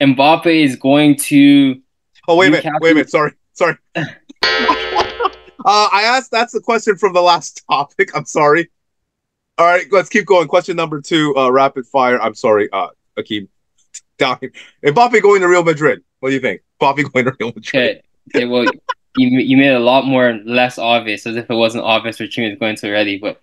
Mbappe is going to... Oh, wait a minute. Sorry. That's the question from the last topic. I'm sorry. All right, let's keep going. Question number two, rapid fire. I'm sorry, Akeem. Mbappe going to Real Madrid. What do you think? Mbappe going to Real Madrid. Okay, well, you made it a lot more less obvious, as if it wasn't obvious where Chim is going to already, but...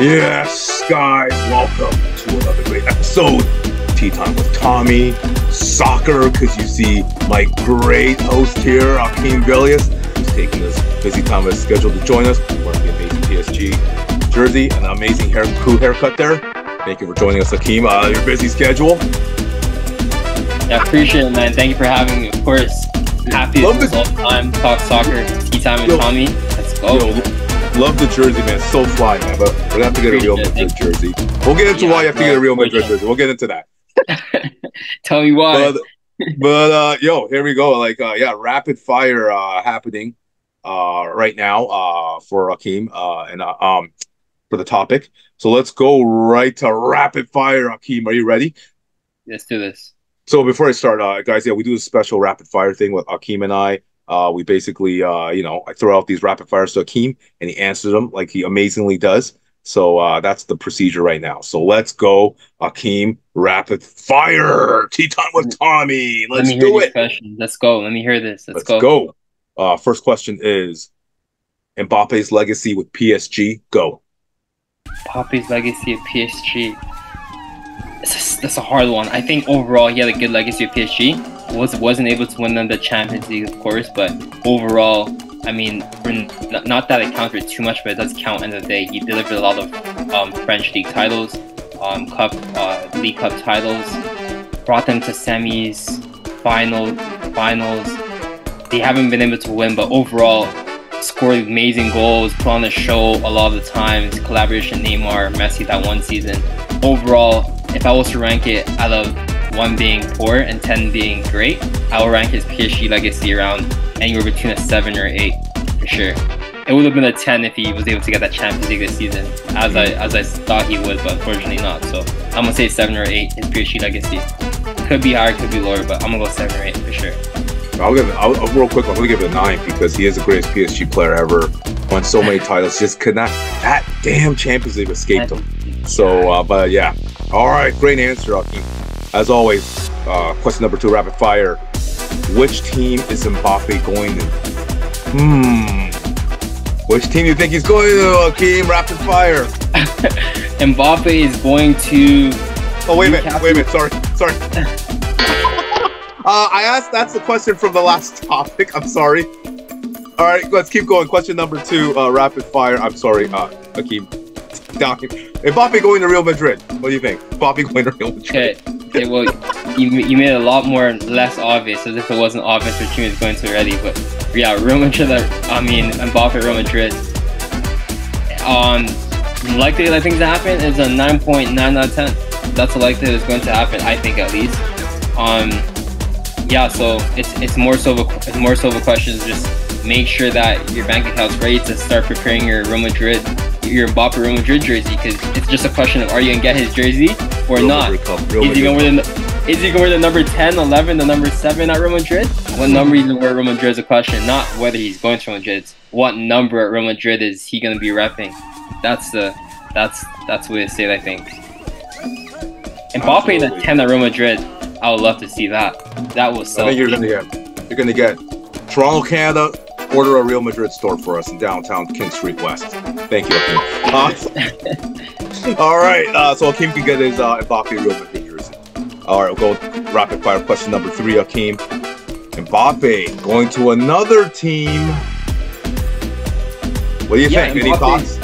Yes, guys, welcome to another great episode. Tea Time with Tommy. Soccer, because you see my great host here, Akeim Villous, who's taking this busy time of his schedule to join us. We're wearing the amazing PSG jersey and an amazing crew haircut there. Thank you for joining us, Akeem, on your busy schedule. Yeah, appreciate it, man. Thank you for having me, of course. Happy all the time. Talk soccer, Tea Time with Tommy. Let's go. Love the jersey, man. So fly, man. But we're going to have to get a Real Madrid jersey. We'll get into why you have to get a Real Madrid jersey. We'll get into that. Tell me why. But here we go. Rapid fire happening right now for Akeem and for the topic. So let's go right to rapid fire, Akeem. Are you ready? Let's do this. So before I start, guys, we do a special rapid fire thing with Akeem and I. We basically, I throw out these rapid fires to Akeem, and he answers them like he amazingly does. So that's the procedure right now. So let's go, Akeem, rapid fire. Tea Time with Tommy. Let's do it. Let's go. Let me hear this. Let's go. First question is Mbappe's legacy with PSG. Go. Mbappe's legacy at PSG. That's a hard one. I think overall he had a good legacy at PSG. Wasn't able to win them the Champions League, of course, but overall, I mean, not that it counted too much, but it does count end of the day. He delivered a lot of French league titles, league cup titles, brought them to semis, finals. They haven't been able to win, but overall, scored amazing goals, put on a show a lot of the times, collaboration Neymar, Messi that one season. Overall, if I was to rank it, I love 1 being poor and 10 being great, I will rank his PSG legacy around anywhere between a 7 or 8 for sure. It would have been a 10 if he was able to get that Champions League this season, as I thought he would, but unfortunately not. So I'm gonna say 7 or 8 is PSG legacy. Could be higher, could be lower, but I'm gonna go 7 or 8 for sure. I'll real quick, I'm gonna give it a 9 because he is the greatest PSG player ever. Won so many titles, just could not. That damn Champions League escaped him. So, but yeah. All right, great answer, Akeem. As always, question number 2, rapid fire. Which team is Mbappe going to? Which team do you think he's going to, Akeem? Rapid fire. Mbappe is going to... Oh, wait a minute. Sorry. That's the question from the last topic. I'm sorry. All right, let's keep going. Question number 2, rapid fire. I'm sorry, Akeem. Mbappe going to Real Madrid. What do you think? Mbappe going to Real Madrid. Okay. Well, you made it a lot more less obvious, as if it wasn't obvious which team is going to already. But yeah, Real Madrid. Mbappe, Real Madrid. Likelihood I think to happen is a 9.9 out of 10. That's the likelihood is going to happen. I think at least. So it's more so of a question is just make sure that your bank account's ready to start preparing your Real Madrid. Your Mbappe Real Madrid jersey, because it's just a question of are you gonna get his jersey or Real not? Is he gonna wear the number 10, 11, the number 7 at Real Madrid? What number he's gonna wear at Real Madrid is a question, not whether he's going to Real Madrid. It's what number at Real Madrid is he gonna be repping? That's the way to say it, I think. Mbappe in the 10 at Real Madrid, I would love to see that. That will sell. I think you're gonna get Toronto, Canada. Order a Real Madrid store for us in downtown King Street West. Thank you, Akeem. All right, so Akeem can get his Mbappe Real Madrid jersey. All right, we'll go rapid fire. Question number 3, Akeem. Mbappe going to another team. What do you think? Any thoughts?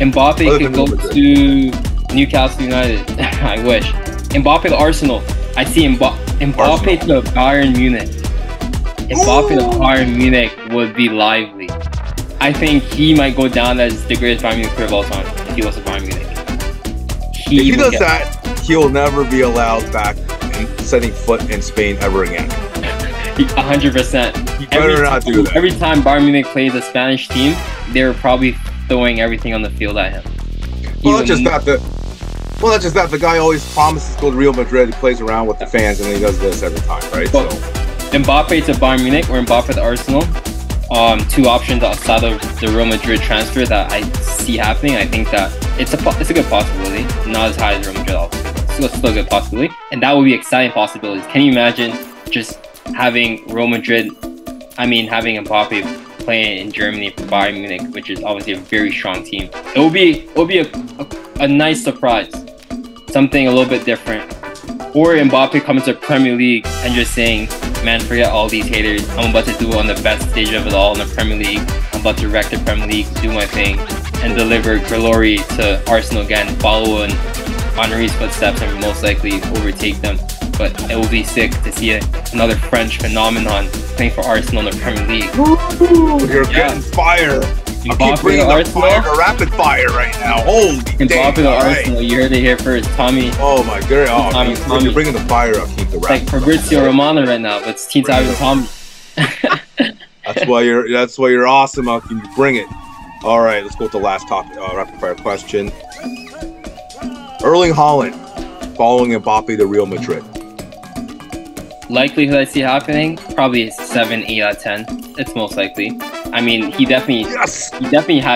Mbappe could go to Newcastle United. I wish. Mbappe to Arsenal. I see Mbappe to Bayern Munich. Mbappe to Bayern Munich would be lively. I think he might go down as the greatest Bayern Munich player of all time if he goes to Bayern Munich. If he does that, he'll never be allowed back and setting foot in Spain ever again. 100%. You better not do that. Every time Bayern Munich plays a Spanish team, they're probably throwing everything on the field at him. Well, that's just not the. Well, that's just that the guy always promises to go to Real Madrid. He plays around with the fans, and then he does this every time, right? Well, so Mbappe to Bayern Munich or Mbappe to Arsenal, two options outside of the Real Madrid transfer that I see happening. I think that it's a good possibility, not as high as Real Madrid, obviously, it's still a good possibility, and that would be exciting possibilities. Can you imagine just having Real Madrid? I mean, having Mbappe playing in Germany for Bayern Munich, which is obviously a very strong team. It will be a nice surprise, something a little bit different. Or Mbappe comes to Premier League and just saying, "Man, forget all these haters. I'm about to do it on the best stage of it all in the Premier League. I'm about to wreck the Premier League, do my thing, and deliver glory to Arsenal again. Follow in Henri's footsteps and most likely overtake them." But it will be sick to see another French phenomenon playing for Arsenal in the Premier League. Ooh, you're getting fire. I keep bringing the fire to rapid fire right now. Holy dang. Mbappe Arsenal, you heard it here first. Tommy. Oh my god. Oh, Tommy. You're bringing the fire up. Keep the rapid like Fabrizio Romano right now, but it's Team Time with Tommy. That's why you're awesome. How can you bring it? All right, let's go with the last topic, rapid fire question. Erling Haaland following Mbappe to Real Madrid. Likelihood I see happening probably 7, 8 out of 10. It's most likely. I mean, he definitely has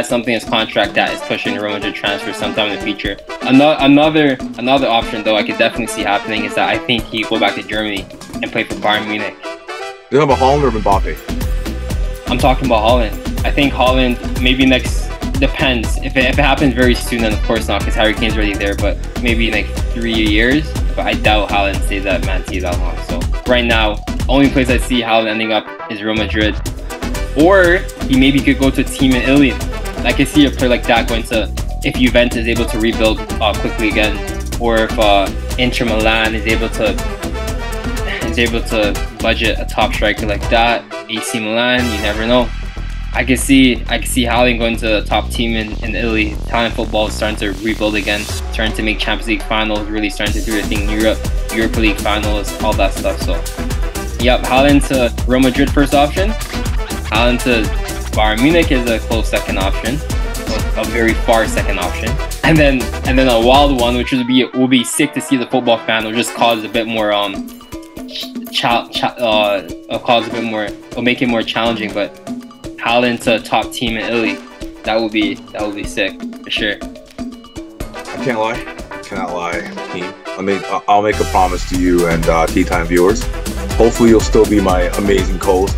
something in his contract that is pushing Real Madrid transfer sometime in the future. Another option though I could definitely see happening is that I think he go back to Germany and play for Bayern Munich. You have a Haaland or Mbappe? I'm talking about Haaland. I think Haaland maybe next. Depends. If it happens very soon, then of course not, because Harry Kane's already there. But maybe like 3 years. But I doubt Haaland stays at Man City that long. So right now, only place I see Haaland ending up is Real Madrid, or he maybe could go to a team in Italy. I could see a player like that going to, if Juventus is able to rebuild quickly again, or if Inter Milan is able to budget a top striker like that. AC Milan, you never know. I can see Haaland going to the top team in Italy. Italian football is starting to rebuild again, starting to make Champions League finals, really starting to do their thing in Europe, Europa League finals, all that stuff. So, yep, Haaland to Real Madrid first option. Haaland to Bayern Munich is a close second option, a very far second option. And then a wild one, which will be sick to see the football fan. Will just cause a bit more it'll make it more challenging, but. Haaland to a top team in Italy, that would be sick for sure. I cannot lie. I'll make a promise to you and Tea Time viewers. Hopefully, you'll still be my amazing co-host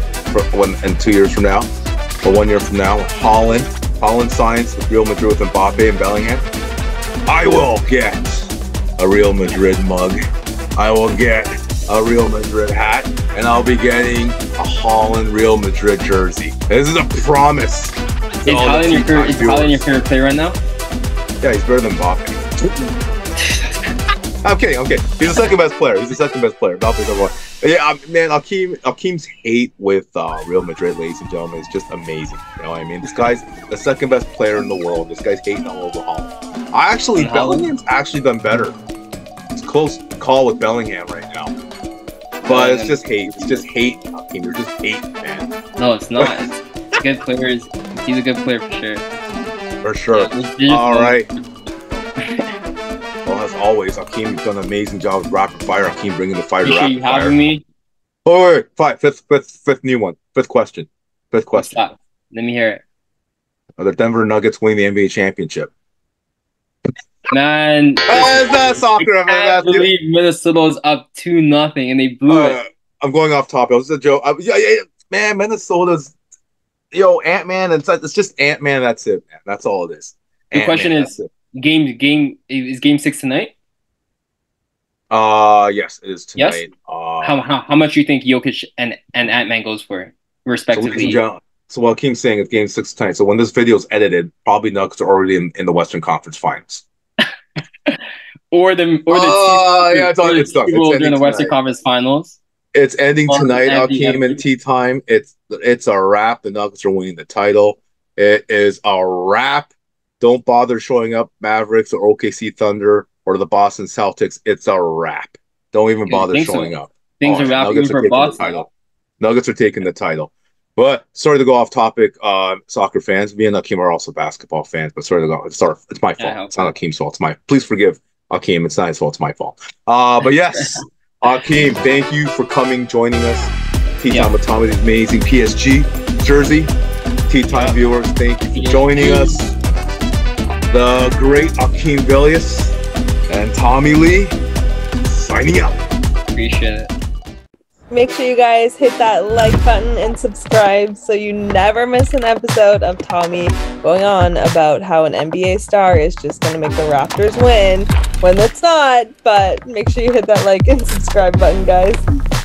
and 2 years from now, or 1 year from now. Haaland signs with Real Madrid with Mbappe and Bellingham. I will get a Real Madrid mug. I will get a Real Madrid hat, and I'll be getting a Haaland Real Madrid jersey. This is a promise. Is Haaland your favorite player right now? Yeah, he's better than Mbappe. I'm kidding. He's the second best player. Mbappe's number one. Yeah, man, Akeim's hate with Real Madrid, ladies and gentlemen, is just amazing. You know what I mean? This guy's the second best player in the world. This guy's hating all over Haaland. Bellingham's actually done better. It's a close call with Bellingham right now. But it's just hate. It's just hate. You're just hate, man. No, it's not. It's good players. He's a good player for sure. For sure. Yeah, all right. Well, as always, Akeim, you've done an amazing job with Rapid Fire. Akeim bringing the fire to Rapid Fire. You having me? Oh, wait, five. Fifth new one. Fifth question. Stop. Let me hear it. Are the Denver Nuggets winning the NBA championship? Man, I can't believe Minnesota's up 2-0 and they blew it. I'm going off topic. It was a joke. Man, Minnesota's Ant-Man. It's just Ant-Man. That's it, man. That's all it is. The question is, Game 6 tonight? Yes, it is tonight. Yes? How much do you think Jokic and Ant-Man goes for, respectively? So while Akeim's saying it's Game 6 tonight, so when this video is edited, probably Nuggets are already in the Western Conference Finals. It's the Western Conference Finals. It's ending tonight. Akeim and Tea Time. It's a wrap. The Nuggets are winning the title. It is a wrap. Don't bother showing up Mavericks or OKC Thunder or the Boston Celtics. It's a wrap. Don't even bother showing up. Things are wrapping for Boston. Nuggets are taking the title. But sorry to go off topic, soccer fans. Me and Akeim are also basketball fans, but sorry to go. It's my fault. It's not Akeim's fault. It's my. Please forgive Akeim. It's not his fault. It's my fault. But yes, Akeim, thank you for coming, joining us. Tea Time with Tommy's amazing PSG jersey. Tea Time viewers, thank you for joining us. The great Akeim Villous and Tommy Lee signing out. Appreciate it. Make sure you guys hit that like button and subscribe so you never miss an episode of Tommy going on about how an NBA star is just going to make the Raptors win when it's not. But make sure you hit that like and subscribe button, guys.